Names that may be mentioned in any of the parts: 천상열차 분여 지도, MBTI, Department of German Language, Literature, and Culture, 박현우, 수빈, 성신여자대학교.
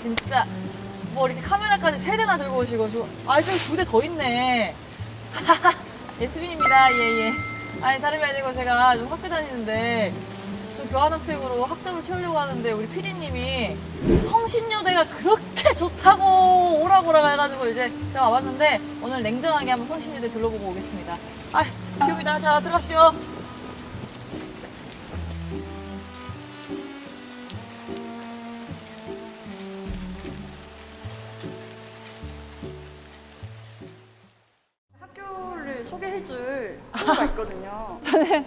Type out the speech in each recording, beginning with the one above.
진짜 뭐 이렇게 카메라까지 세 대나 들고 오시고. 아, 저기 두 대 더 있네. 예, 수빈입니다. 예예. 아니 다름이 아니고 제가 좀 학교 다니는데 좀 교환학생으로 학점을 채우려고 하는데 우리 PD님이 성신여대가 그렇게 좋다고 오라고라고 해가지고 이제 제가 와봤는데 오늘 냉정하게 한번 성신여대 둘러보고 오겠습니다. 아, 귀엽니다. 자, 들어가시죠. 있거든요. 저는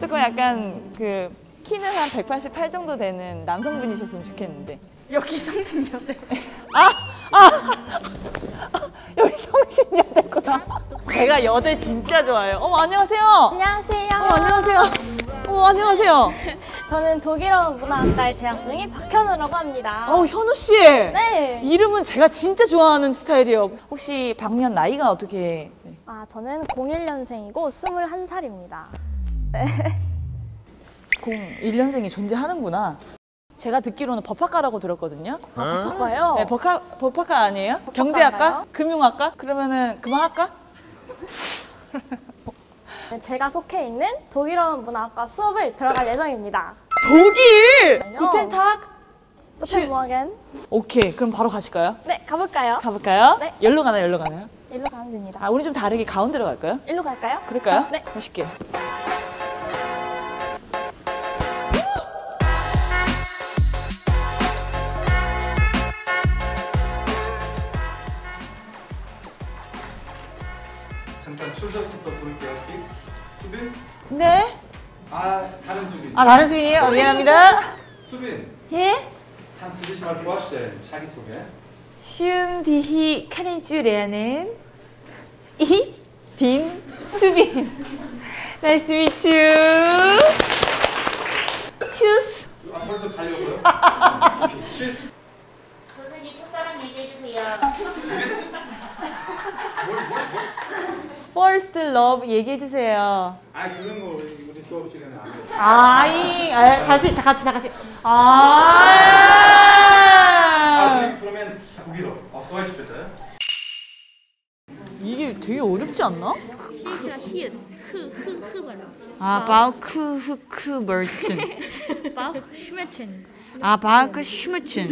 조금 약간 그 키는 한 188 정도 되는 남성분이셨으면 좋겠는데. 여기 성신여대. 여기 성신여대구나. 제가 여대 진짜 좋아해요. 안녕하세요. 안녕하세요. 안녕하세요. 안녕하세요. 저는 독일어 문화학과에 재학 중인 박현우라고 합니다. 현우 씨. 네. 이름은 제가 진짜 좋아하는 스타일이에요. 혹시 박년 나이가 어떻게? 아, 저는 01년생이고 21살입니다. 네. 01년생이 존재하는구나. 제가 듣기로는 법학과라고 들었거든요. 아, 법학과요? 네, 법학과 아니에요? 법학과 경제학과? 아닌가요? 금융학과? 그러면은 금화학과? 제가 속해 있는 독일어 문화학과 수업을 들어갈 예정입니다. 독일! 구텐탁! 구텐모겐. 오케이, 그럼 바로 가실까요? 네, 가볼까요? 가볼까요? 네. 열로 가나요, 열로 가나요? 일로 가면 됩니다. 아, 우리 좀 다르게 가운데로 갈까요? 일로 갈까요? 그럴까요? 네. 가실게요. 잠깐 출석부터 부를게요. 수빈? 네? 아, 다른 수빈. 아, 다른 수빈이에요? 네. 미안합니다. 수빈. 예? Kannst du dich mal vorstellen? 자기소개. 쉬운 비히 카린 줄 레아는 이 빈 수빈. Nice to meet you. Tschüss. 아, 벌써 가려고요? Tschüss. 선생님 첫사랑 얘기해 주세요. 뭘? First love 얘기해 주세요. 아, 그런 거 우리 수업 시간에 안 돼. 아이, 다 같이. 그러면 독일어, auf Deutsch bitte. 이게 되게 어렵지 않나? 바우크 슈메친.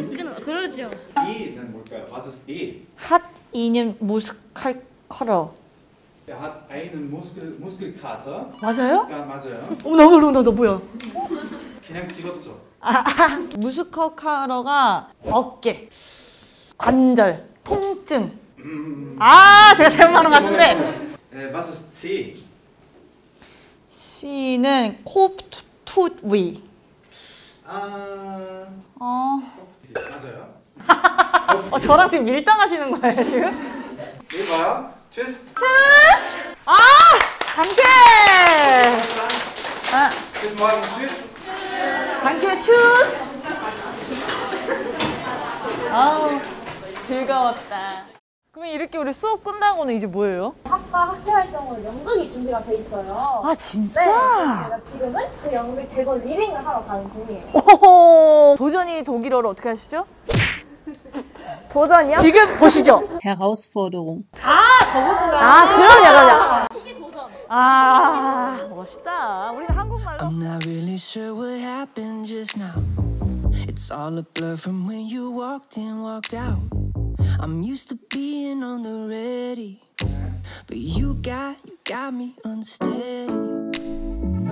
그러죠. B는 뭘까요? Was ist B? Hat einen Muskelkater. Hat einen Muskelkater. 맞아요? 맞아요. 나 뭐야? 그냥 찍었죠. 무스커카러가 어깨, 관절, 통증. 제가 잘못 말한 것 같은데. Was ist C? C는 Kopf, Tut, Weh. 맞아요. 저랑 지금 밀당하시는 거예요, 지금? 이봐요. Tschüss. Tschüss. Danke. Bis morgen. Tschüss. Danke, tschüss! 아우, 즐거웠다. 그러면 이렇게 우리 수업 끝나고는 이제 뭐예요? 학과 학회 활동으로 연극이 준비가 돼 있어요. 아, 진짜? 네, 제가 지금은 그 연극 대본 리딩을 하러 가는 중이에요. 오호, 도전이 독일어로 어떻게 하시죠? 도전이요? 지금 보시죠. Herausforderung. 저거구나. 그럼요. 멋있다. 우리는 한국말로. I'm not really sure what happened just now. It's all a blur from when you walked in, walked out. I'm used to being on the ready. But you got me unsteady.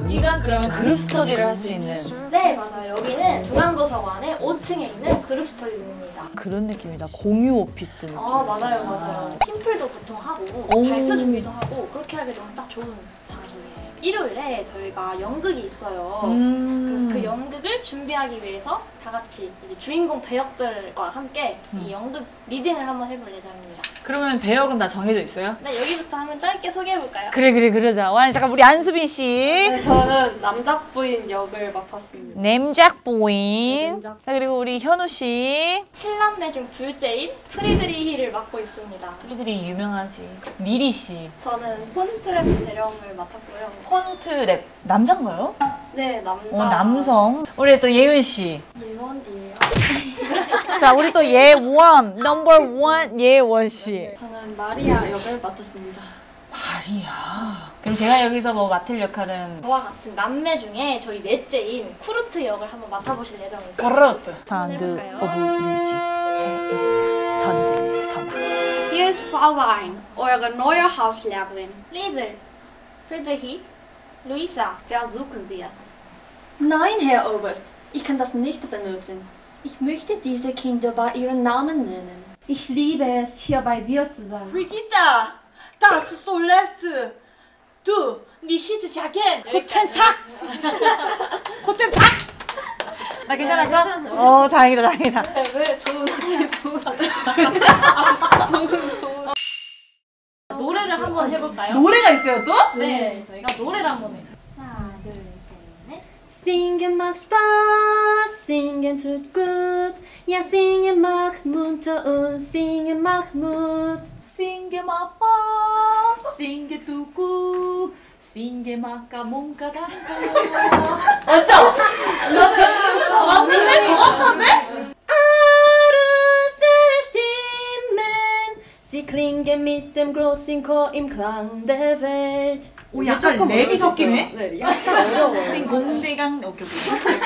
여기가 그러면 그룹 스터디를 할 수 있는. 네, 맞아요. 여기는 중앙도서관의 5층에 있는 그룹 스터디룸입니다. 그런 느낌이다. 공유 오피스 느낌. 맞아요. 팀플도 보통 하고 발표 준비도 하고 그렇게 하게 되면 딱 좋은 장소예요. 일요일에 저희가 연극이 있어요. 그래서 그 연극을 준비하기 위해서 다 같이 이제 주인공 배역들과 함께 이 연극 리딩을 한번 해볼 예정입니다. 그러면 배역은 다 정해져 있어요? 네, 여기부터 한번 짧게 소개해볼까요? 그래, 그러자. 와, 잠깐 우리 안수빈 씨. 네, 저는 남작부인 역을 맡았습니다. 남작부인. 자, 그리고 우리 현우 씨. 7남매 중 둘째인 프리드리히를 맡고 있습니다. 프리드리히 유명하지. 미리 씨. 저는 폰트랩 대령을 맡았고요. 폰트랩. 남자인가요? 네, 남자. 남성. 우리 또 예은 씨. 예원이에요. 자, 우리 또 예원, 넘버 1 예원 씨. 저는 마리아 역을 맡았습니다. 마리아. 그럼 제가 여기서 뭐 맡을 역할은 저와 같은 남매 중에 저희 넷째인 쿠르트 역을 한번 맡아보실 예정이세요. 쿠르트. 사운드 오브 뮤직 제1장 전쟁의 서막. Here's Frau Wein, eure neue Hauslehrerin. Liesel, Friedrich, Luisa, versuchen Sie es. Nein, Herr Oberst, ich kann das nicht benutzen. Ich möchte diese Kinder bei ihren Namen nennen. Ich liebe es, hier bei dir zu sein. Brigitta, das ist so lästig. Du, nicht jagen. Guten Tag. Guten Tag. 나 괜찮았어? 어, 다행이다, 다행이다. 왜 좋은 같이 좋은 같아. 노래를 한번 해볼까요? 노래가 있어요 또? 네, 저희가 노래를 한번 해요. 하나, 둘, 셋, 넷. Singen macht Spaß, singen tut gut. Ja, singen macht munter und singen macht Mut. Singen macht Spaß, singen tut gut. Singen macht Kamunka Danka. 맞죠? 맞는데? 정확한데? Sie klingen mit dem großen Chor im Klang der Welt. 오, 약간 랩이 섞이네? 네, 약간 어려워요. 선생님, 공대강, 오케이, 오케이.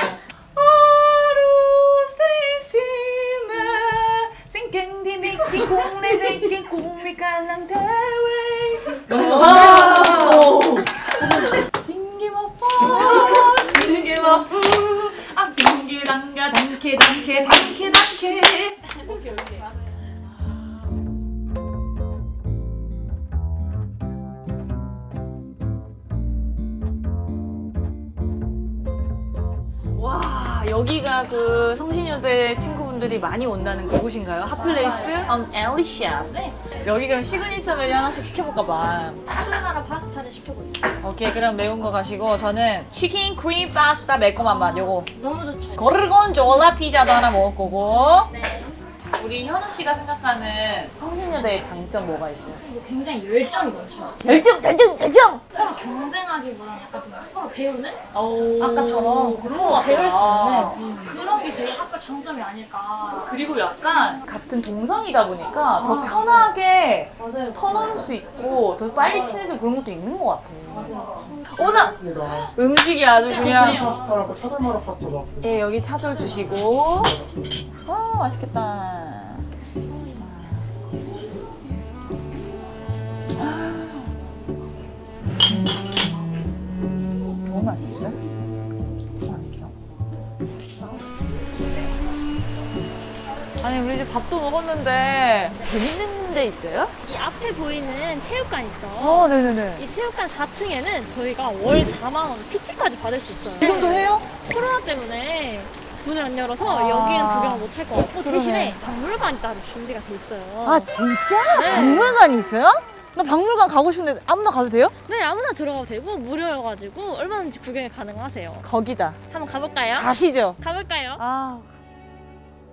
여기가 그 성신여대 친구분들이 많이 온다는 그곳인가요? 핫플레이스? 엘리샤. 네. 여기 그럼 시그니처 메뉴 하나씩 시켜볼까 봐. 카르보나라 파스타를 시켜보고 있어요. 오케이, 그럼 매운 거 가시고 저는 치킨 크림 파스타 매콤한 맛 요거. 너무 좋죠. 고르곤졸라 피자도 하나 먹을 거고. 네. 우리 현우 씨가 생각하는 성신여대의 장점 뭐가 있어요? 굉장히 열정이 넘쳐요. 열정! 서로 경쟁하기보다 서로 배우는? 아까처럼 그런 거 배울 수 있는 그런 게 되게 학교 장점이 아닐까. 그리고 약간 같은 동성이다 보니까 더 편하게 터놓을 수 있고 더 빨리 친해지고 그런 것도 있는 것 같아. 오나! 음식이 아주 그냥 파스타하고 차돌마라 파스타 나왔습니다. 예, 여기 차돌 주시고. 와, 맛있겠다. 너무 맛있는데? 맛있죠? 아니, 우리 이제 밥도 먹었는데 재밌는 데 있어요? 이 앞에 보이는 체육관 있죠? 어, 네네네. 이 체육관 4층에는 저희가 월 4만 원 PT까지 받을 수 있어요. 지금도 해요? 코로나 때문에 문을 안 열어서 여기는 구경을 못 할 것 같고, 그러네. 대신에 박물관이 따로 준비가 돼 있어요. 아, 진짜? 네. 박물관이 있어요? 나 박물관 가고 싶은데 아무나 가도 돼요? 네, 아무나 들어가도 되고 무료여가지고 얼마든지 구경이 가능하세요. 거기다. 한번 가볼까요? 가시죠. 가볼까요? 아,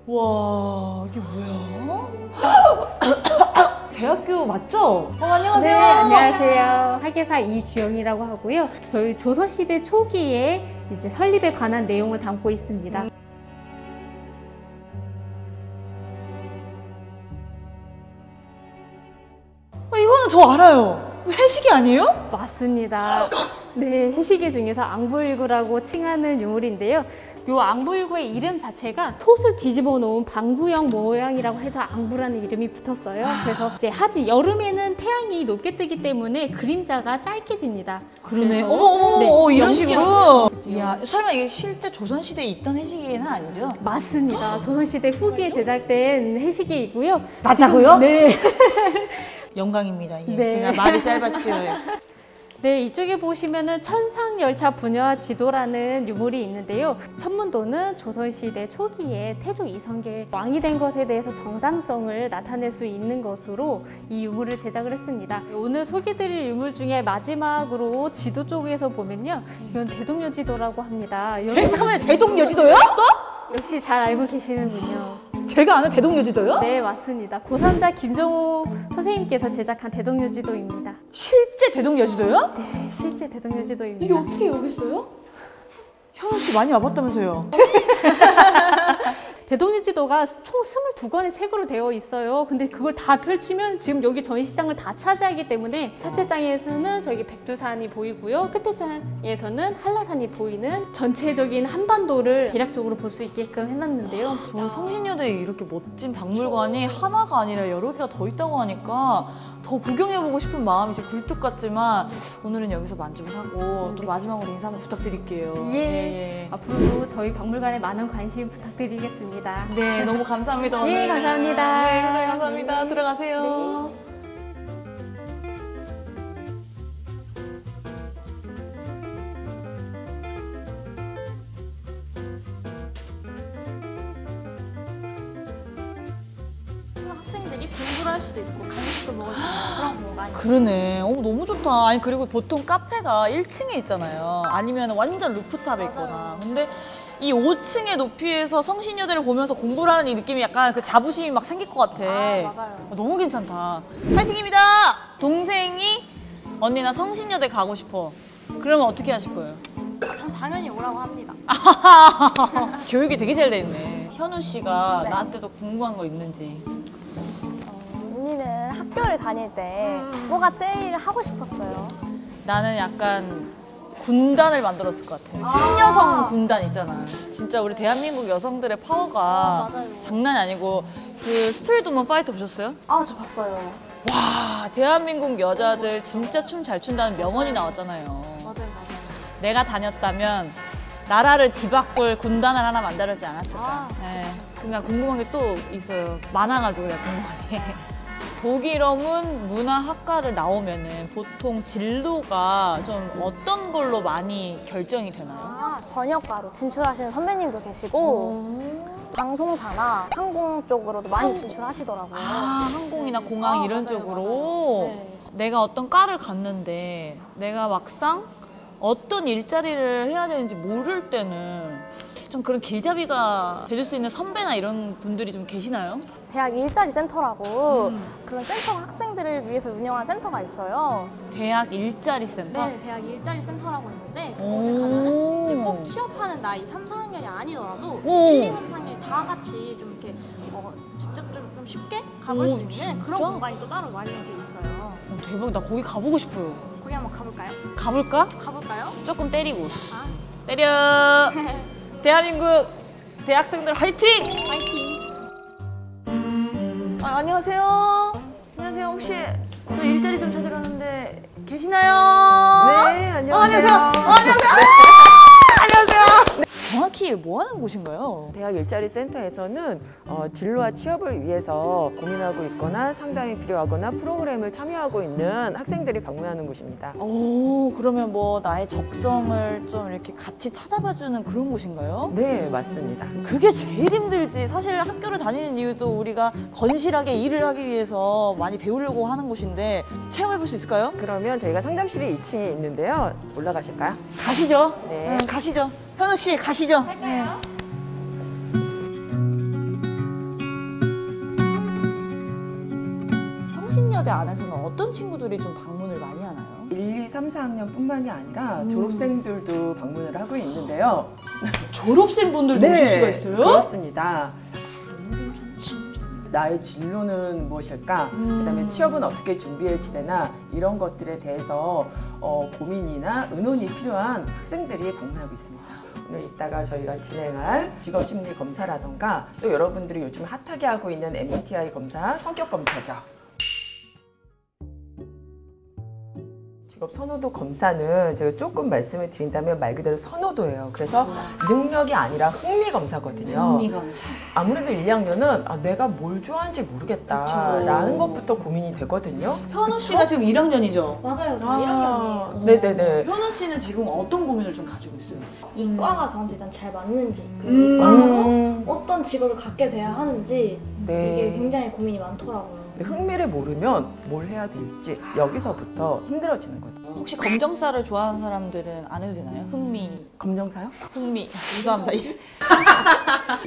와, 이게 뭐야? 대학교 맞죠? 안녕하세요. 네, 안녕하세요. 학예사 이주영이라고 하고요. 저희 조선시대 초기에 이제 설립에 관한 내용을 담고 있습니다. 저 알아요. 해시계 아니에요? 맞습니다. 네, 해시계 중에서 앙부일구라고 칭하는 유물인데요. 요 앙부일구의 이름 자체가 톳을 뒤집어 놓은 방구형 모양이라고 해서 앙부라는 이름이 붙었어요. 그래서 이제 하지, 여름에는 태양이 높게 뜨기 때문에 그림자가 짧게 집니다. 그러네. 어머어머, 네, 이런 식으로. 이야, 설마 이게 실제 조선시대에 있던 해시계는 아니죠? 맞습니다. 조선시대 후기에 제작된 해시계이고요. 맞다고요? 네. 영광입니다. 예. 네. 제가 말이 짧았죠. 네, 이쪽에 보시면은 천상열차 분여 지도라는 유물이 있는데요. 천문도는 조선시대 초기에 태조 이성계 왕이 된 것에 대해서 정당성을 나타낼 수 있는 것으로 이 유물을 제작을 했습니다. 오늘 소개드릴 유물 중에 마지막으로 지도 쪽에서 보면요, 이건 대동여 지도라고 합니다. 잠깐만요, 대동여 지도요? 또? 역시 잘 알고 계시는군요. 제가 아는 대동여지도요? 네, 맞습니다. 고산자 김정호 선생님께서 제작한 대동여지도입니다. 실제 대동여지도요? 네, 실제 대동여지도입니다. 이게 어떻게 여기 있어요? 현우 씨 많이 와봤다면서요? 대동리 지도가 총 22권의 책으로 되어 있어요. 근데 그걸 다 펼치면 지금 여기 전시장을 다 차지하기 때문에 첫째 장에서는 저기 백두산이 보이고요. 끝에 장에서는 한라산이 보이는 전체적인 한반도를 대략적으로 볼 수 있게끔 해놨는데요. 성신여대에 이렇게 멋진 박물관이 하나가 아니라 여러 개가 더 있다고 하니까 더 구경해보고 싶은 마음이 이제 굴뚝 같지만 오늘은 여기서 만족을 하고 또 마지막으로 인사 한번 부탁드릴게요. 예. 앞으로도 저희 박물관에 많은 관심 부탁드리겠습니다. 네, 너무 감사합니다. 오늘. 예, 감사합니다. 네, 감사합니다. 네. 들어가세요. 네. 공부할 수도 있고 간식도 먹을 수 있고 그런 거 많이 그러네. 너무 좋다. 아니 그리고 보통 카페가 1층에 있잖아요. 아니면 완전 루프탑에 맞아요. 있거나. 근데 이 5층의 높이에서 성신여대를 보면서 공부를 하는 이 느낌이 약간 그 자부심이 막 생길 것 같아. 아, 맞아요. 너무 괜찮다. 파이팅입니다. 동생이 언니나 성신여대 가고 싶어. 그러면 어떻게 하실 거예요? 전 당연히 오라고 합니다. 교육이 되게 잘 돼 있네. 현우 씨가 네. 나한테도 궁금한 거 있는지. 언니는 학교를 다닐 때 뭐가 제일 하고 싶었어요? 나는 약간 군단을 만들었을 것 같아요. 신여성 군단 있잖아. 진짜 우리 대한민국 여성들의 파워가 장난이 아니고 그 스트릿 우먼 파이터 보셨어요? 아, 저 봤어요. 와, 대한민국 여자들 진짜 춤 잘 춘다는 명언이 나왔잖아요. 맞아요. 내가 다녔다면 나라를 뒤바꿀 군단을 하나 만들었지 않았을까. 네. 그냥 궁금한 게 또 있어요. 많아가지고 내가 궁금한 게. 독일어문 문화학과를 나오면은 보통 진로가 좀 어떤 걸로 많이 결정이 되나요? 번역가로 진출하시는 선배님도 계시고 방송사나 항공 쪽으로도 많이 진출하시더라고요. 항공이나 공항 이런 맞아요, 쪽으로. 맞아요. 네. 내가 어떤 과를 갔는데 내가 막상 어떤 일자리를 해야 되는지 모를 때는 좀 그런 길잡이가 되줄 수 있는 선배나 이런 분들이 좀 계시나요? 대학 일자리 센터라고 그런 센터가 학생들을 위해서 운영한 센터가 있어요. 대학 일자리 센터? 네, 대학 일자리 센터라고 있는데 그곳에 가면은 꼭 취업하는 나이 3, 4학년이 아니더라도 1, 2, 3, 4학년이 다 같이 좀 이렇게 직접 좀 쉽게 가볼 수 있는 진짜? 그런 공간이 또 따로 마련돼 있어요. 대박, 나 거기 가보고 싶어요. 거기 한번 가볼까요? 가볼까? 가볼까요? 조금 때리고. 때려! 대한민국 대학생들 화이팅! 화이팅! 안녕하세요. 안녕하세요. 혹시 저 일자리 좀 찾으러 왔는데 계시나요? 네, 안녕하세요. 안녕하세요. 안녕하세요. 정확히 뭐 하는 곳인가요? 대학 일자리 센터에서는 진로와 취업을 위해서 고민하고 있거나 상담이 필요하거나 프로그램을 참여하고 있는 학생들이 방문하는 곳입니다. 오, 그러면 뭐 나의 적성을 좀 이렇게 같이 찾아봐주는 그런 곳인가요? 네, 맞습니다. 그게 제일 힘들지. 사실 학교를 다니는 이유도 우리가 건실하게 일을 하기 위해서 많이 배우려고 하는 곳인데 체험해볼 수 있을까요? 그러면 저희가 상담실이 2층에 있는데요. 올라가실까요? 가시죠. 네, 가시죠. 현우 씨 가시죠. 할까요? 성신여대 안에서는 어떤 친구들이 좀 방문을 많이 하나요? 1, 2, 3, 4학년뿐만이 아니라 졸업생들도 방문을 하고 있는데요. 졸업생분들도 네, 오실 수가 있어요? 그렇습니다. 나의 진로는 무엇일까? 그다음에 취업은 어떻게 준비할지 되나 이런 것들에 대해서 고민이나 의논이 필요한 학생들이 방문하고 있습니다. 오늘 이따가 저희가 진행할 직업심리 검사라던가 또 여러분들이 요즘 핫하게 하고 있는 MBTI 검사, 성격 검사죠. 직업 선호도 검사는 제가 조금 말씀을 드린다면 말 그대로 선호도예요. 그래서 능력이 아니라 흥미 검사거든요. 흥미 검사. 아무래도 1, 2학년은 내가 뭘 좋아하는지 모르겠다라는 것부터 고민이 되거든요. 현우 씨가 지금 1학년이죠? 맞아요. 저 1학년이에요. 네네네. 현우 씨는 지금 어떤 고민을 좀 가지고 있어요? 이 과가 저한테 일단 잘 맞는지 그리고 이 과로 어떤 직업을 갖게 돼야 하는지 이게 굉장히 고민이 많더라고요. 흥미를 모르면 뭘 해야 될지 여기서부터 힘들어지는 거죠. 혹시 검정사를 좋아하는 사람들은 안 해도 되나요? 흥미. 검정사요? 흥미. 죄송합니다.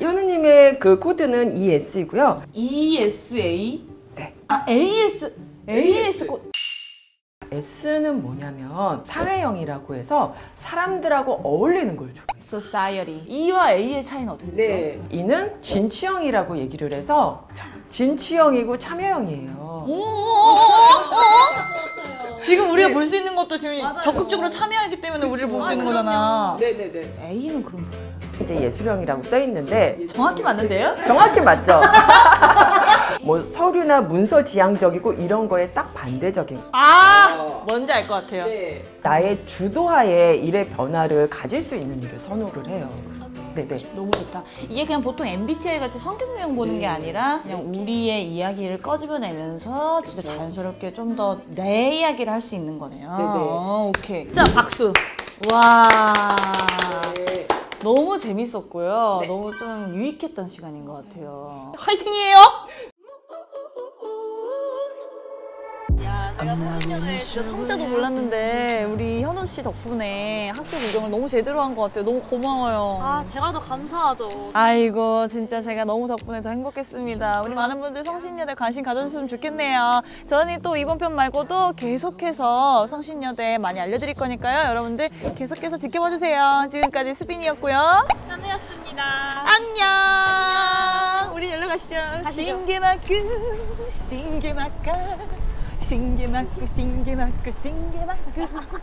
현우님의 그 코드는 ES이고요. ESA? 네. AS 코드. S는 뭐냐면 사회형이라고 해서 사람들하고 어울리는 걸 좋아해요. Society. E와 A의 차이는 어떻게 되죠? 네. E는 진취형이라고 얘기를 해서 진취형이고 참여형이에요. 지금 우리가 네. 볼 수 있는 것도 지금 맞아요. 적극적으로 참여하기 때문에 그치, 우리를 볼 수 있는 거잖아. 네네네. A는 그럼 뭐예요? 이제 예술형이라고 써 있는데 정확히 맞는데요? 정확히 맞죠. 뭐 서류나 문서 지향적이고 이런 거에 딱 반대적인. 아, 뭔지 알 것 같아요. 네. 나의 주도하에 일의 변화를 가질 수 있는 일을 선호를 해요. 네네. 너무 좋다. 이게 그냥 보통 MBTI 같이 성격 유형 보는 게 아니라 그냥 우리의 이야기를 꺼집어내면서 진짜 자연스럽게 좀 더 내 이야기를 할 수 있는 거네요. 네네. 오케이. 자, 박수. 와. 네. 너무 재밌었고요. 네. 너무 좀 유익했던 시간인 것 같아요. 화이팅이에요! 야, 제가 성신여대 진짜 성자도 몰랐는데 우리 현우 씨 덕분에 학교 구경을 너무 제대로 한 것 같아요. 너무 고마워요. 아, 제가 더 감사하죠. 아이고, 진짜 제가 너무 덕분에 더 행복했습니다. 우리 많은 분들 성신여대 관심 가져주셨으면 좋겠네요. 저는 또 이번 편 말고도 계속해서 성신여대 많이 알려드릴 거니까요. 여러분들 계속해서 지켜봐주세요. 지금까지 수빈이었고요. 현우였습니다. 안녕! 우리 연락하시죠. 싱게마크, 싱게마카. 싱게마크 싱게마크 싱게마크